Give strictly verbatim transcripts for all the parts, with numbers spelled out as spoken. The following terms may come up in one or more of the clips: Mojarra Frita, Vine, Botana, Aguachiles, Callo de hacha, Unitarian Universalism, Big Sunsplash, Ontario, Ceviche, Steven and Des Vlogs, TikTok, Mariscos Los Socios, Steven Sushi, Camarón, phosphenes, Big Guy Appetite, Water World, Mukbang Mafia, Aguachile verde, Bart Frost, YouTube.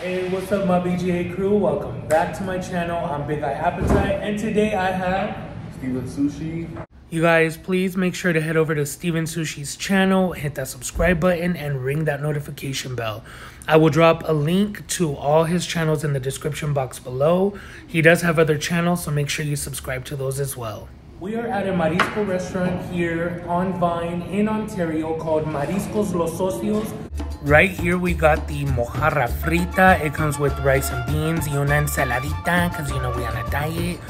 Hey, what's up my B G A crew? Welcome back to my channel. I'm Big Guy Appetite and today I have Steven Sushi. You guys, please make sure to head over to Steven Sushi's channel, hit that subscribe button and ring that notification bell. I will drop a link to all his channels in the description box below. He does have other channels, so make sure you subscribe to those as well. We are at a Marisco restaurant here on Vine in Ontario called Mariscos Los Socios. Right here we got the Mojarra Frita. It comes with rice and beans y una ensaladita, because you know we on a diet.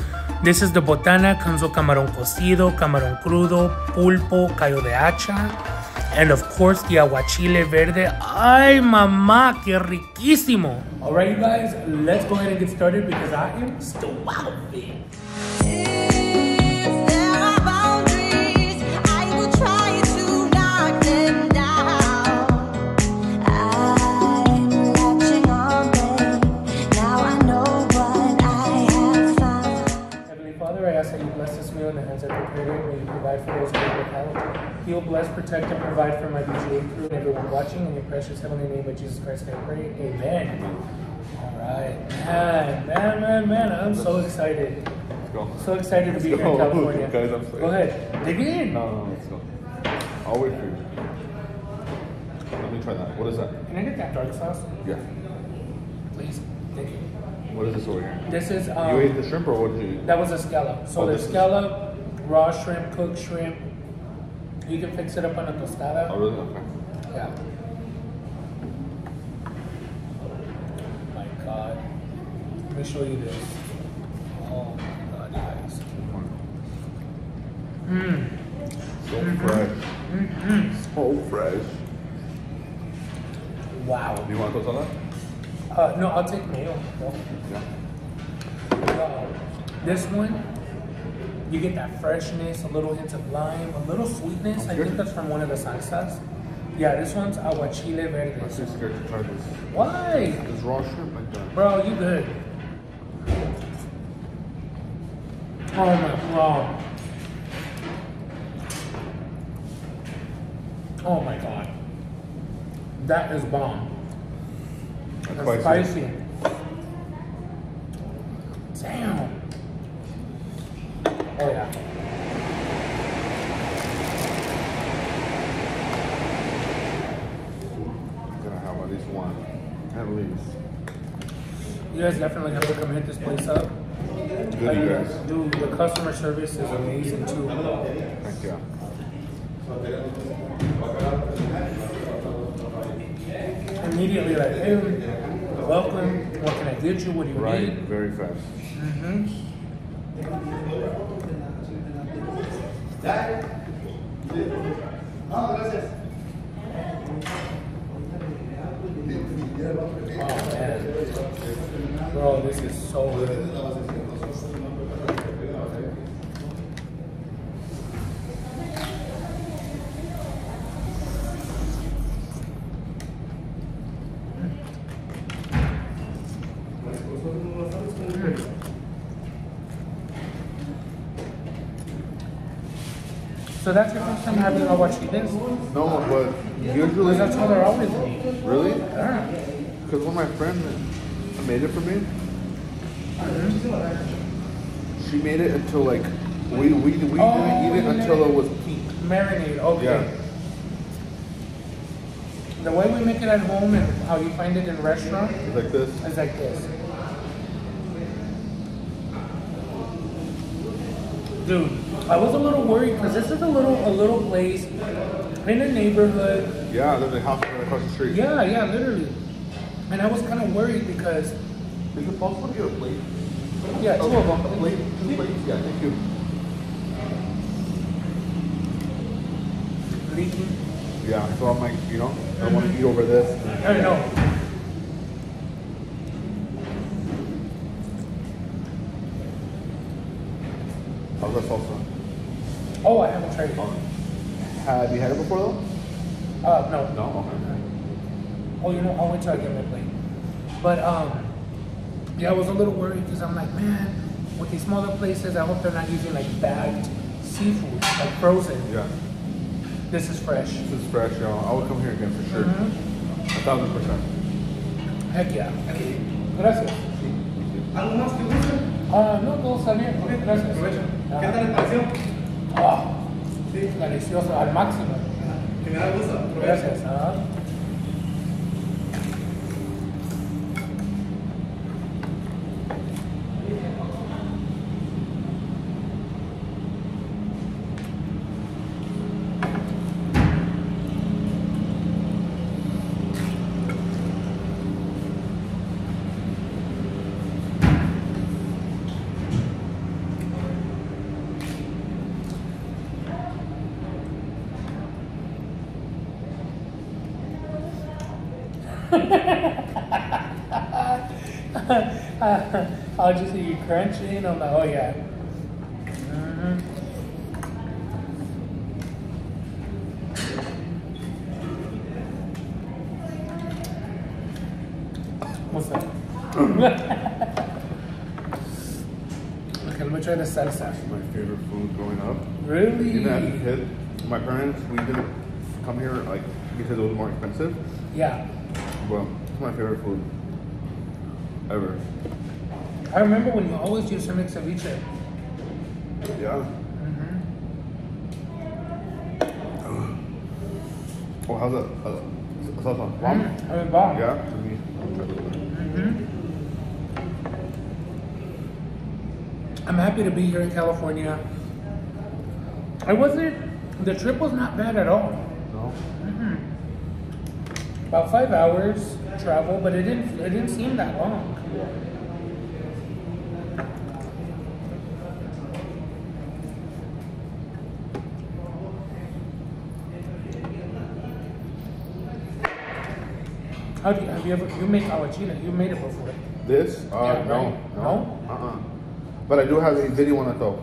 This is the Botana, comes with camarón cocido, camarón crudo, pulpo, callo de hacha, and of course the aguachile verde. Ay mamá, que riquísimo! Alright you guys, let's go ahead and get started because I am still wild big. Heal, bless, protect, and provide for my B G A crew and everyone watching. In your precious heavenly name of Jesus Christ, I pray. Amen. All right, man, man, man, man. I'm so excited. Let's go. So excited to let's be go. here in California. Guys, I'm sorry. Go ahead. Dig in. No, no, no, let's go. I'll wait for you. Let me try that. What is that? Can I get that dark sauce? Yeah. Please. Thank you. What is this over here? This is. Um, you ate the shrimp, or what did you eat? That was a scallop. So oh, the scallop, is... raw shrimp, cooked shrimp. You can fix it up on a tostada. Oh, really? Okay. Yeah. Oh my God. Let me show you this. Oh my God, guys. Mmm. So mm-hmm. fresh. Mm-hmm. So fresh. Wow. Do you want a tostada? Uh, no, I'll take mayo. No. Yeah. Uh, this one. You get that freshness, a little hint of lime, a little sweetness. I think that's from one of the salsas. Yeah, this one's aguachile verde. I'm so scared to try this. Why? It's raw shrimp like that. Bro, you good. Oh my God. Oh my God. That is bomb. That's, that's spicy. spicy. Damn. Oh yeah. I'm gonna have at least one. At least. You guys definitely have to come hit this place up. Good like, guys. Dude, the customer service is amazing too. Thank you. Immediately like, hey, welcome. What can I get you? What do you right, need? Right, very fast. Mm-hmm. Oh man, bro, this is so good. So that's your first time having aguachiles? No, but usually... That's how they're always made. Really? Yeah. Because when my friend made it for me, she made it until like... We, we, we oh, didn't eat it until it was pink. Marinade, okay. Yeah. The way we make it at home and how you find it in restaurants... It's like this? It's like this. Dude, I was a little worried because this is a little a little place in a neighborhood. Yeah, there's a house right across the street. Yeah, yeah, literally. And I was kind of worried because... Is it possible to get a plate? Yeah, two of them. A plate? Two plates? Yeah, thank you. Leaky? Yeah, so I'm like, you know, I don't want to eat over this. I know. How's that salsa? Oh, I haven't tried it. Oh. Have you had it before though? Uh, no. No? Okay. Oh, you know, I'll wait till I get my plate. But, um, yeah, I was a little worried because I'm like, man, with these smaller places, I hope they're not using like bagged seafood, like frozen. Yeah. This is fresh. This is fresh, y'all. I would come here again for sure. Mm-hmm. A thousand percent. Heck yeah. Okay. Gracias. Sí. ¿Algo más que gusta? Ah, no, todo está bien. Ok, gracias. Aprovecha. ¿Qué tal la atención? Ah, sí. Delicioso, al máximo. Ajá. Que me da gusto. Aprovecha. Gracias. Ajá. I'll just eat crunchy on the, oh yeah. Mm-hmm. What's that? Okay, let me try the salsa. That's my favorite food growing up. Really? Even as a kid, my parents, we didn't come here like because it was more expensive. Yeah. Well, it's my favorite food ever. I remember when you always used to make ceviche. Yeah. Mm-hmm. Oh, how's that? Uh, salsa? Bomb? Mm, bomb. Yeah. Mm-hmm. I'm happy to be here in California. I wasn't. The trip was not bad at all. No. Mm-hmm. About five hours travel, but it didn't. It didn't seem that long. How do you, have you ever, you make aguachile, you made it before. This? Uh, yeah, no, right? no, no, uh-uh. But I do have a video on it though,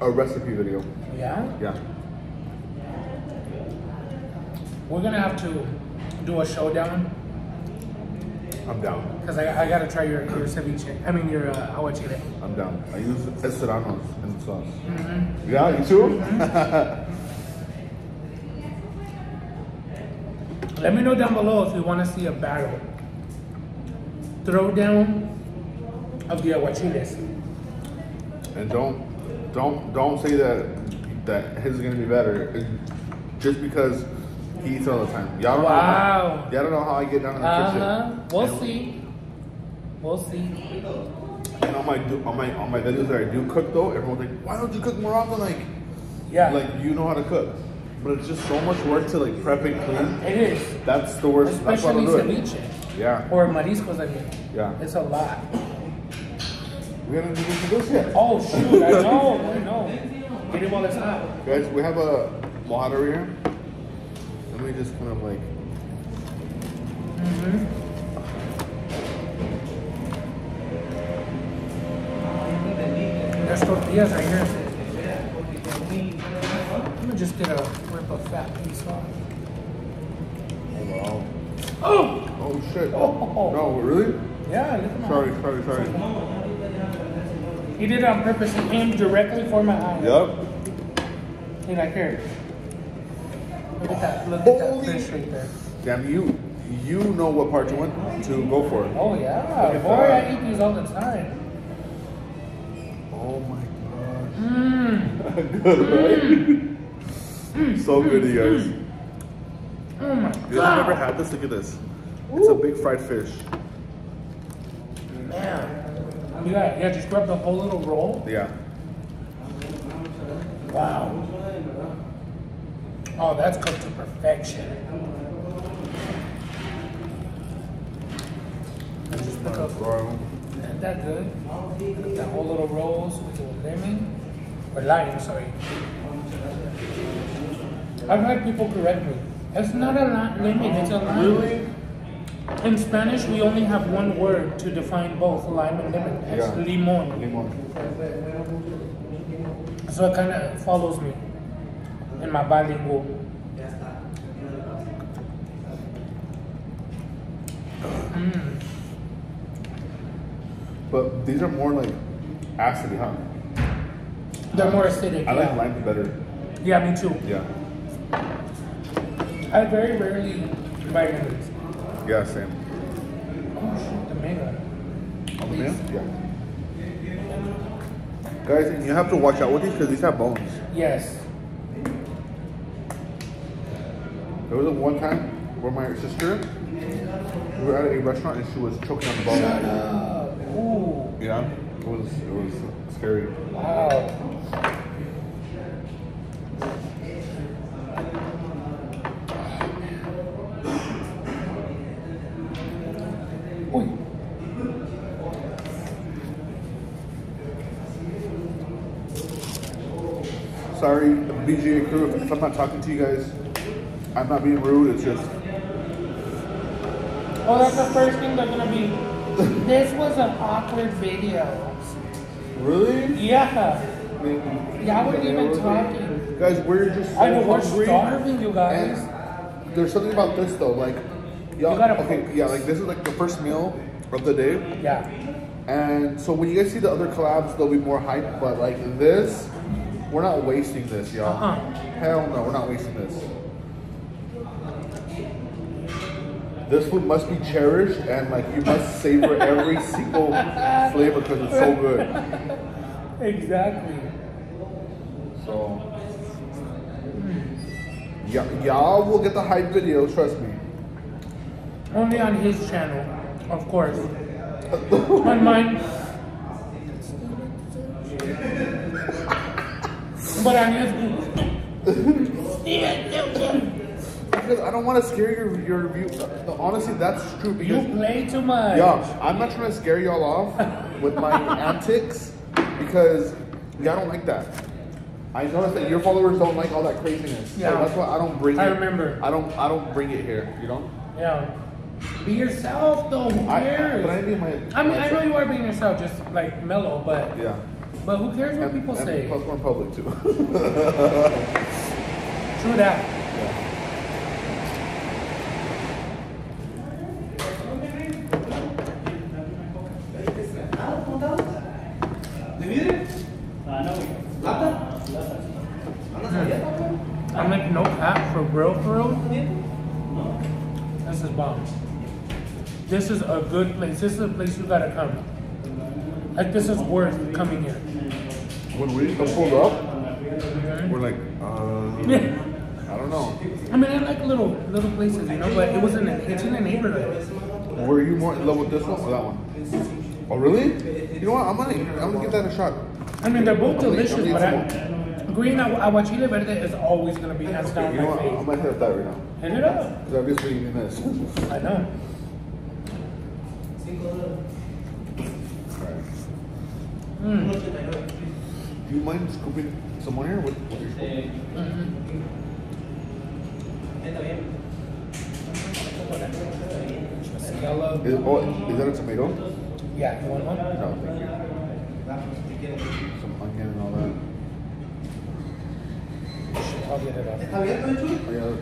a recipe video. Yeah? Yeah. We're gonna have to do a showdown. I'm down. Cause I, I gotta try your, your ceviche, I mean your uh, aguachile. I'm down, I use serranos in the sauce. Mm-hmm. Yeah, you too? Mm-hmm. Let me know down below if you want to see a battle. Throwdown of the aguachiles. And don't, don't, don't say that that his is gonna be better. It's just because he eats all the time. Y'all don't wow. know. Y'all don't know how I get down in the uh-huh. kitchen. We'll and, see. We'll see. And on my on my on my videos that I do cook though, everyone's like, why don't you cook more often? Like, yeah, like you know how to cook. But it's just so much work to like prep and clean. It is. That's the worst. Especially ceviche. Yeah. Or mariscos again. Yeah. It's a lot. We haven't even to this yet. Oh shoot! I know. I know. Get him all the time. Guys, we have a mojarra here. Let me just kind of like. Mm-hmm. There's tortillas right here. Just get a rip of fat piece off. Oh wow. Oh! Oh shit. Oh. No, really? Yeah, look at my Sorry, sorry, sorry. He did it on purpose. He aimed directly for my eye. Yep. He like, here. Look at that. Look at that fish right there. Damn, you you know what part you want to go for. Oh yeah. Boy, that. I eat these all the time. Oh my gosh. Mmm. Good, right? Mm, so mm, good, you guys. Mm. Oh my God. You guys never had this? Look at this. Ooh. It's a big fried fish. Man. You got, yeah, just grab the whole little roll. Yeah. Wow. Oh, that's cooked to perfection. Let's just pick up. Isn't that good? The whole little rolls with the lemon. Or lime, sorry. I've had people correct me. It's not a limit, it's a lime. Really? In Spanish, we only have one word to define both lime and lemon. It's yeah. limon. limon. So it kind of follows me in my bilingual. Mm. But these are more like acid, huh? They're more acidic. I like yeah. lime better. Yeah, me too. Yeah. I very rarely buy vitamins. Yeah, same. Oh Yeah? Yeah. Guys, and you have to watch out with these because these have bones. Yes. There was a one time where my sister, we were at a restaurant and she was choking on the bone. Shut up. Ooh. Yeah, it was, it was scary. Wow. Sorry, the B G A crew, if I'm not talking to you guys, I'm not being rude, it's just... Oh, that's the first thing they're gonna be. This was an awkward video. Really? Yeah. I mean, yeah, I wasn't even talking. Guys, we're just so I know, we're starving, you guys. And there's something about this, though, like... Y'all, you gotta okay, focus. Yeah, like this is like the first meal of the day. Yeah. And so when you guys see the other collabs, they'll be more hype, but like this... We're not wasting this, y'all. Uh-huh. Hell no, we're not wasting this. This food must be cherished, and like you must savor every single flavor because it's so good. Exactly. So, y'all will get the hype video, trust me. Only on his channel, of course. On mine. But I because I don't want to scare your, your review. No, honestly, that's true. Because, you play too much. Yeah, I'm not trying to scare y'all off with my antics because y'all don't like that. I noticed that your followers don't like all that craziness. Yeah, so that's why I don't bring. I it. remember. I don't. I don't bring it here. You know. Yeah. Be yourself, though. Who cares? I, but I, mean, my, I mean, I know you are being yourself, just like mellow, but yeah. But who cares what and, people and say? Plus one public too. True that. Yeah. I'm like no cap for real, for real. This is bomb. This is a good place. This is a place you gotta come. Like this is worth coming here. When we pulled up, we're like, uh, I don't know. I mean, I like little little places, you know, but it was in a, it's in a neighborhood. Were you more in love with this one or that one? Oh, really? You know what? I'm gonna I'm gonna give that a shot. I mean, they're both I'm delicious, gonna, but I, green aguachile verde is always gonna be hands down. You know what? I'm gonna hit up that right now. Hit it up. Because I've just been eating this. I know. Mm. Do you mind scooping some more here? What, what your scoop? Mm-hmm. is, oh, is that a tomato? Yeah, you want one? No, thank you. Some onion and all that. I'll get it off. Oh, yeah, that's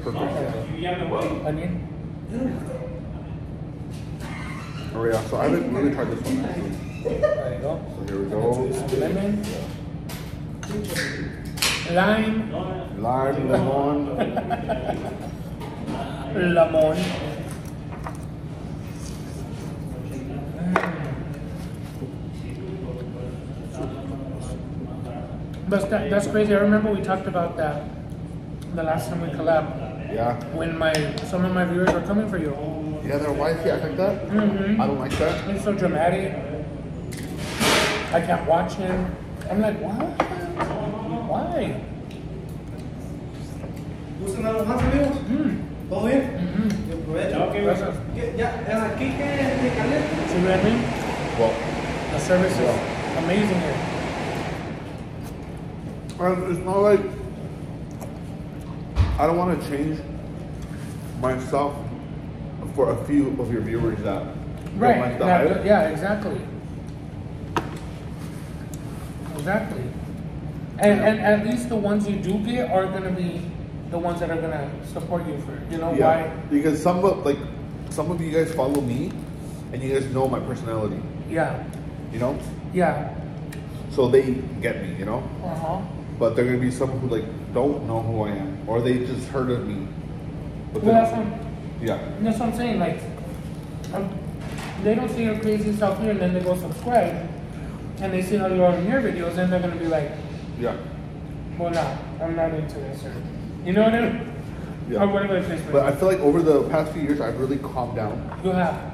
perfect. Yeah. Onion? Mm. Oh, yeah, so I haven't really tried this one actually. There you go. So here we go. Lemon. Lime. Lime, lemon. Lemon. But that, that's crazy. I remember we talked about that the last time we collabed. Yeah. When my some of my viewers were coming for you. Yeah, they're wifey. I think that. Mm-hmm. I don't like that. It's so dramatic. I can't watch him. I'm like, what? Why? Mm. Mm-hmm. See what I mean? Well, the service is well. amazing here. Um, it's not like I don't want to change myself for a few of your viewers that right. Like that, yeah, exactly. Exactly. And, and at least the ones you do get are going to be the ones that are going to support you for, you know, yeah, why? Because some of, like, some of you guys follow me and you guys know my personality. Yeah. You know? Yeah. So they get me, you know? Uh-huh. But they're going to be some who, like, don't know who I am or they just heard of me. But well, that's what, yeah. That's what I'm saying. Like, I'm, they don't see your crazy stuff here, and then they go subscribe, and they see how you are in your videos, and they're gonna be like, yeah, well, no, I'm not into this, or, you know what I mean? Yeah. Or whatever it is. But I feel like over the past few years, I've really calmed down. You have.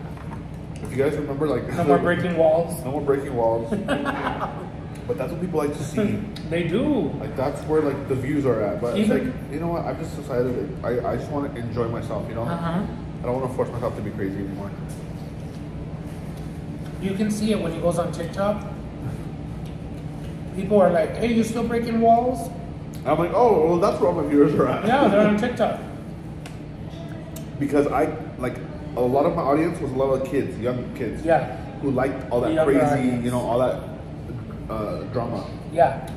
If you guys remember, like no more breaking walls. No more breaking walls. But that's what people like to see. They do. Like that's where like the views are at. But even, it's like, you know what? I've just decided I I just want to enjoy myself. You know. Uh-huh. I don't want to force myself to be crazy anymore. You can see it when he goes on TikTok. People are like, "Hey, you still breaking walls?" I'm like, "Oh, well, that's where all my viewers are at." Yeah, they're on TikTok. Because I like a lot of my audience was a lot of kids, young kids, yeah, who liked all that the crazy, audience. you know, all that uh, drama. Yeah.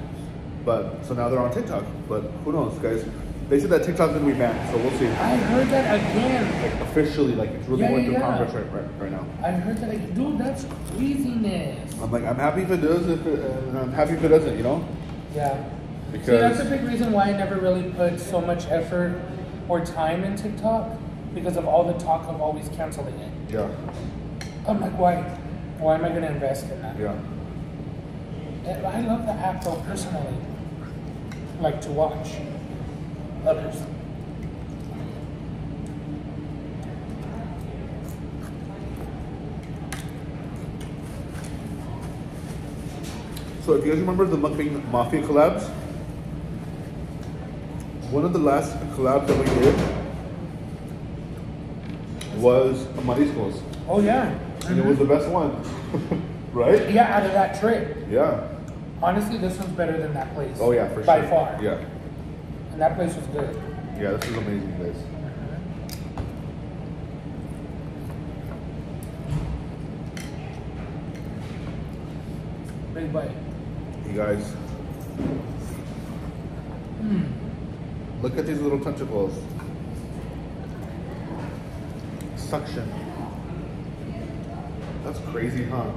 But so now they're on TikTok. But who knows, guys? They said that TikTok's gonna be banned, so we'll see. I heard that again. Like officially, like it's really yeah, going yeah, through yeah. Congress right, right, right now. I heard that, like, dude, that's craziness. I'm like, I'm happy if it does, if it, and I'm happy if it doesn't, you know? Yeah. Because see, that's a big reason why I never really put so much effort or time in TikTok, because of all the talk of always canceling it. Yeah. I'm like, why? Why am I gonna invest in that? Yeah. And I love the app though, personally. Like to watch others. So if you guys remember the Mukbang Mafia collabs, one of the last collabs that we did was Mariscos. Oh yeah. Mm-hmm. And it was the best one. Right? Yeah, out of that trip. Yeah. Honestly, this one's better than that place. Oh yeah, for sure. By far. Yeah. And that place was good. Yeah, this is an amazing place. Mm-hmm. Big bite. You guys. Mm. Look at these little tentacles. Suction. That's crazy, huh?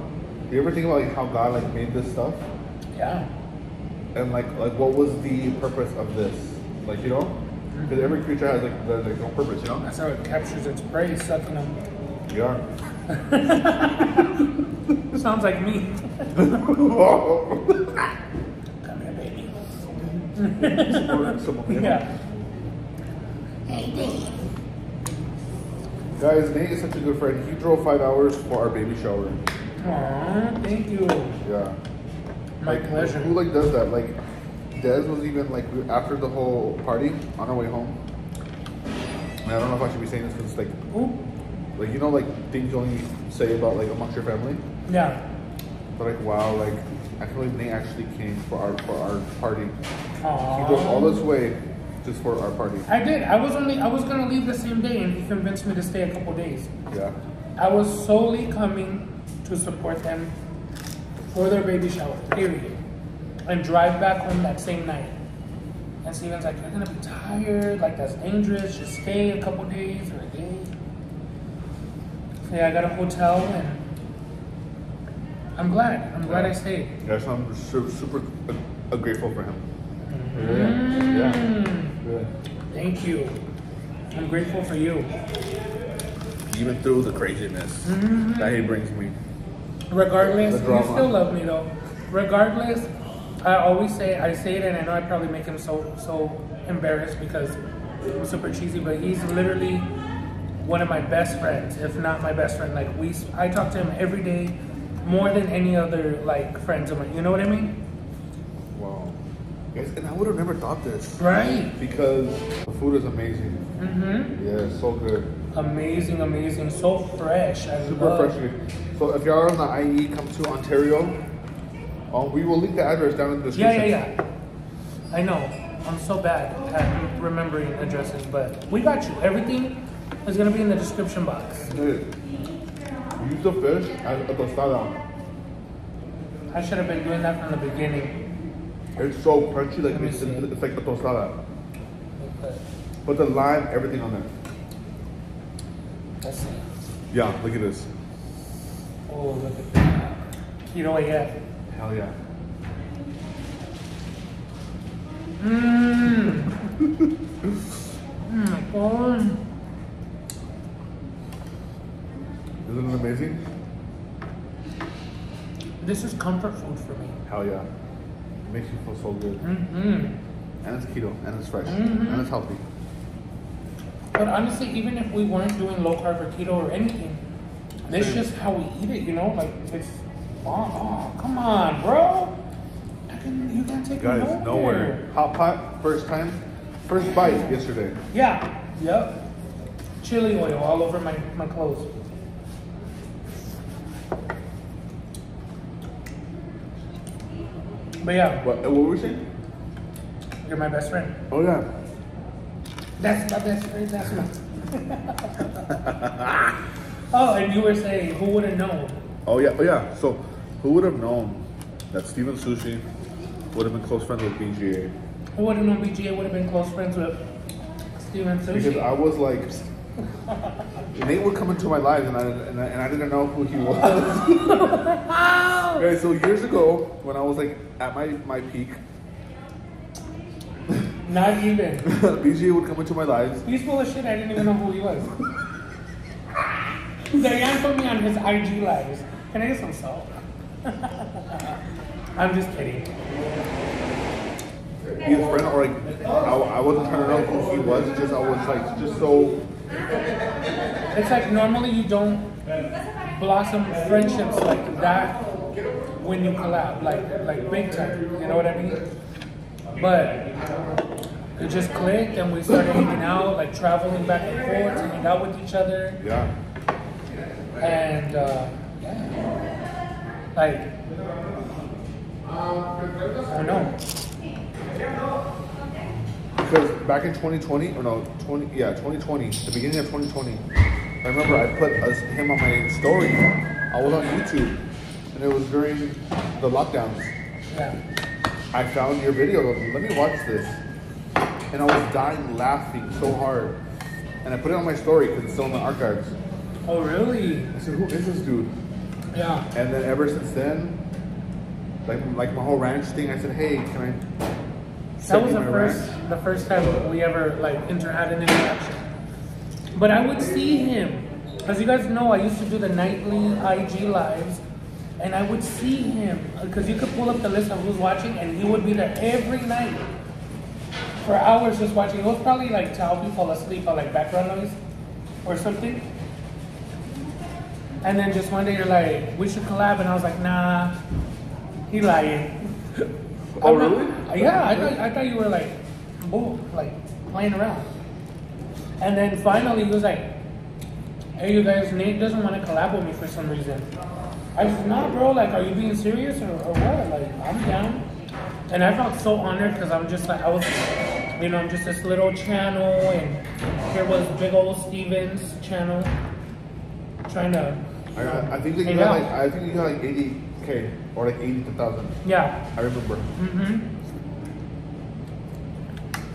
Do you ever think about like how God like made this stuff? Yeah. And like like what was the purpose of this? Like, you know, because every creature has like their like, own purpose, you know? That's how it captures its prey, sucking them. Yeah. Sounds like me. Come here, baby. Yeah. Hey, baby. Guys, Nate is such a good friend. He drove five hours for our baby shower. Aww, thank you. Yeah. My like, pleasure. Who, who like does that? Like, Dez was even like after the whole party on our way home. And I don't know if I should be saying this because it's like, ooh, like you know, like things you only say about like amongst your family. Yeah. But like, wow, like I can't believe Nate actually came for our for our party. Aww. He goes all this way just for our party. I did. I was only I was gonna leave the same day, and he convinced me to stay a couple days. Yeah. I was solely coming to support them for their baby shower. Period. And drive back home that same night. And Steven's like, you're gonna be tired, like that's dangerous, just stay a couple days or a day. So yeah, I got a hotel and I'm glad, I'm yeah. glad I stayed. Yeah, so I'm super, super uh, grateful for him. Mm-hmm. Yeah. Yeah. Yeah. Thank you. I'm grateful for you. Even through the craziness mm-hmm. that he brings me. Regardless, you still love me though. Regardless, I always say, I say it and I know I probably make him so so embarrassed because it was super cheesy, but he's literally one of my best friends, if not my best friend. Like we, I talk to him every day, more than any other like friends of mine. You know what I mean? Wow. And I would have never thought this. Right. Because the food is amazing. Mm-hmm. Yeah, it's so good. Amazing, amazing, so fresh. I super love. fresh. So if y'all are on the I E, come to Ontario. Um, we will link the address down in the description. Yeah, yeah, yeah. I know. I'm so bad at remembering addresses, but we got you. Everything is going to be in the description box. Dude, use the fish as a tostada. I should have been doing that from the beginning. It's so crunchy, like it's, it's like a tostada. Okay. Put the lime, everything on there. Let's see. Yeah, look at this. Oh, look at that. Keto A F. Hell yeah. Mmm. Mm, Isn't it amazing? This is comfort food for me. Hell yeah. It makes you feel so good. Mm-hmm. And it's keto, and it's fresh, mm-hmm. and it's healthy. But honestly, even if we weren't doing low carb or keto or anything, that's just how we eat it, you know? Like, it's, oh, oh come on, bro. I can, you can't take Guys, nowhere. nowhere. Hot pot, first time, first bite yesterday. Yeah, yep. Chili oil all over my, my clothes. But yeah. What, what were we saying? You're my best friend. Oh yeah. That's my best friend, that's my. Oh, and you were saying, who would have known? Oh yeah, oh yeah. So, who would have known that Steven Sushi would have been close friends with B G A? Who would have known B G A would have been close friends with Steven Sushi? Because I was like, Nate would come into my life and I, and I, and I didn't know who he was. Okay, so years ago, when I was like at my, my peak. Not even. B G A would come into my life. He's full of shit, I didn't even know who he was. Diane put me on his I G lives. Can I get some salt? I'm just kidding. Be a friend or like, I, I wasn't trying to know who he was, just I was like, just so. It's like normally you don't blossom friendships like that when you collab, like like big time, you know what I mean? But it just clicked and we started hanging out, like traveling back and forth, hanging out with each other. Yeah. And uh, yeah, like I don't know. Because back in twenty twenty, or no, twenty, yeah, twenty twenty, the beginning of twenty twenty, I remember I put us, him on my story. I was on YouTube, and it was during the lockdowns. Yeah. I found your video. Let me watch this. And I was dying laughing so hard. And I put it on my story because it's still in the archives. Oh, really? I said, who is this dude? Yeah. And then ever since then, like, like my whole ranch thing, I said, hey, can I... That was the first, the first time we ever like inter had an interaction. But I would see him, as you guys know, I used to do the nightly I G lives, and I would see him because you could pull up the list of who's watching, and he would be there every night for hours just watching. It was probably like to help you fall asleep or like background noise or something. And then just one day you're like, we should collab, and I was like, nah, he lying. Oh not, really? Yeah, I thought I thought you were like, boom, like playing around. And then finally he was like, "Hey, you guys, Nate doesn't want to collab with me for some reason." I was not, bro. Like, are you being serious or, or what? Like, I'm down. And I felt so honored because I'm just like I was, you know, I'm just this little channel, and here was big old Steven's channel trying to. I, know, I think that you got like I think you got like eighty. Okay, or like eighty thousand. Yeah. I remember. Mm-hmm.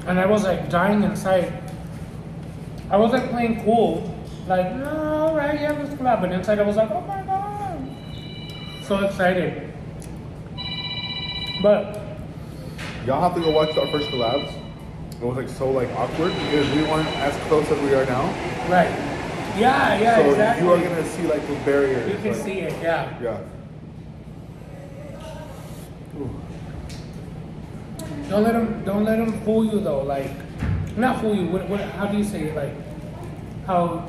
And I was like dying inside. I was like playing cool. Like, no, right, yeah, let's collab. But inside I was like, oh my God. So excited. But. Y'all have to go watch our first collabs. It was like so like awkward because we weren't as close as we are now. Right. Yeah, yeah, so exactly. So you are going to see like the barriers. You can like, see it, yeah. Yeah. Don't let them, don't let them fool you though, like, not fool you, what, what, how do you say it, like, how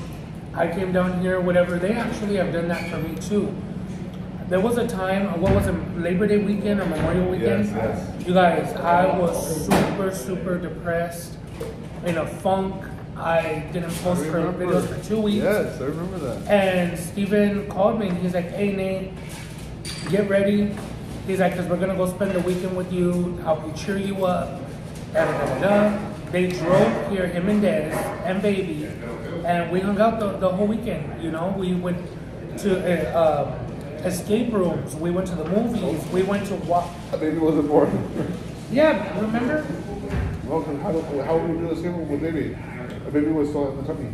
I came down here, whatever, they actually have done that for me too. There was a time, what was it, Labor Day weekend or Memorial weekend? Yes, yes. You guys, I was super, super depressed, in a funk, I didn't post I for videos for two weeks. Yes, I remember that. And Steven called me and he's like, hey Nate, get ready. He's like, because we're going to go spend the weekend with you, help you cheer you up, da, da, da, da. They drove here, him and Dennis, and baby, and we hung out the, the whole weekend, you know? We went to uh, escape rooms, we went to the movies, we went to walk. That baby wasn't born. Yeah, remember? Well, how, how would we do the escape room with baby? A baby was still in the tummy.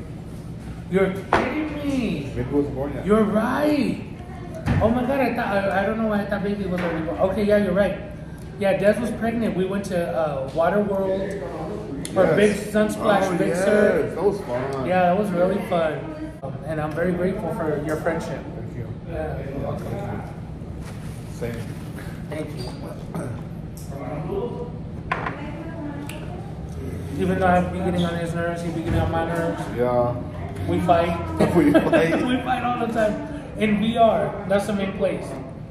You're kidding me. Baby wasn't born yet. You're right. Oh my God, I thought, I, I don't know why I thought baby was already born. Okay, yeah, you're right. Yeah, Des was pregnant. We went to uh, Water World for yes. Big Sunsplash, oh, Big yes. Surf. That was fun. Yeah, that was really fun. Um, and I'm very grateful for your friendship. Thank you. Yeah. Same. Thank you. Even though I'd be getting on his nerves, he'd be getting on my nerves. Yeah. We fight. we fight. We fight all the time. In V R, that's the main place.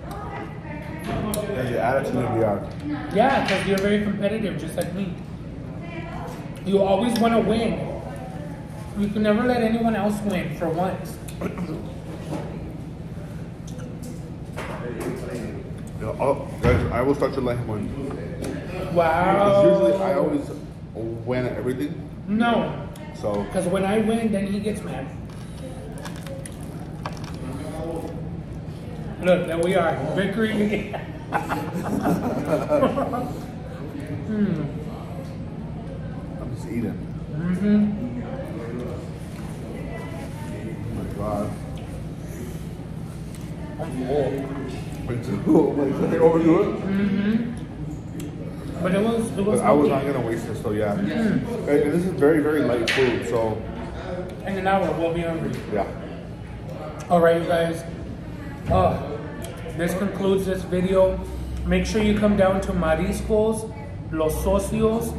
That's your attitude in V R. Yeah, because you're very competitive, just like me. You always want to win. You can never let anyone else win for once. Oh, guys, I was such a light one. Wow. Usually I always win at everything. No. So. Because when I win, then he gets mad. Look, there we are. Victory. mm. I'm just eating. Mm-hmm. Oh my God. I'm full. Oh my God, they overdo it? Mm-hmm. But it was, it was but I was not going to waste it, so yeah. Mm. And this is very, very light food, so. In an hour, we'll be hungry. Yeah. All right, you guys. Uh, this concludes this video. Make sure you come down to Mariscos Los Socios.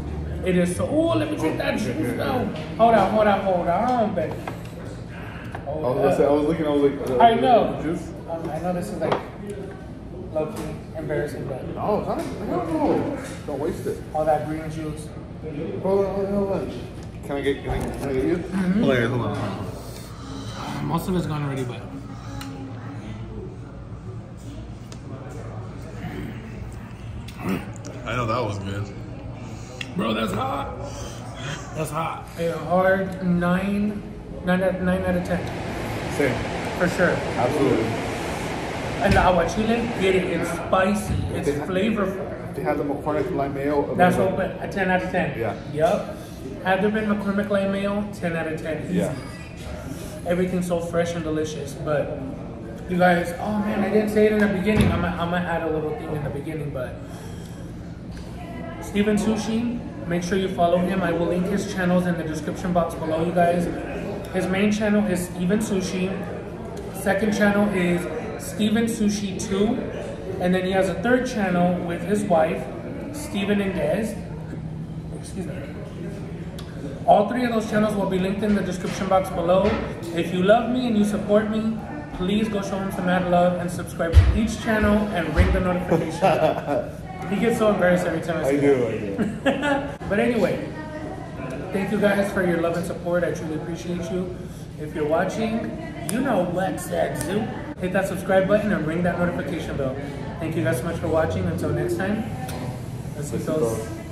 It is so, oh, let me take that juice now. Hold on, hold on, hold on, baby. Hold I was going to say, I was looking, I was like. I know. Juice? Um, I know this is like. Low-key, embarrassing, but... No, not, no, don't waste it. All that green juice. Hold on, hold on, hold on. Can I get, can I, can I get you? Mm-hmm. Hold on, hold on. Most of it's gone already, but... I know that was good. Bro, that's hot. That's hot. A hard nine, nine out, nine out of ten. Same. For sure. Absolutely. And the aguachile, get it, it's spicy, it's they flavorful. Had, they had the McCormick lime mayo. That's what, a ten out of ten. Yeah. Yep. Had there been McCormick lime mayo, ten out of ten. Yeah. Everything's so fresh and delicious. But you guys, oh man, I didn't say it in the beginning. I'm gonna add a little thing in the beginning, but Steven Sushi, make sure you follow him. I will link his channels in the description box below, you guys. His main channel is Steven Sushi. Second channel is Steven Sushi two, and then he has a third channel with his wife, Steven and Des. Excuse me. All three of those channels will be linked in the description box below. If you love me and you support me, please go show him some mad love and subscribe to each channel and ring the notification bell. He gets so embarrassed every time I say I do, that. I do. But anyway, thank you guys for your love and support. I truly appreciate you. If you're watching, you know what's that, Zoo. Hit that subscribe button and ring that notification bell. Thank you guys so much for watching. Until next time, let's get those.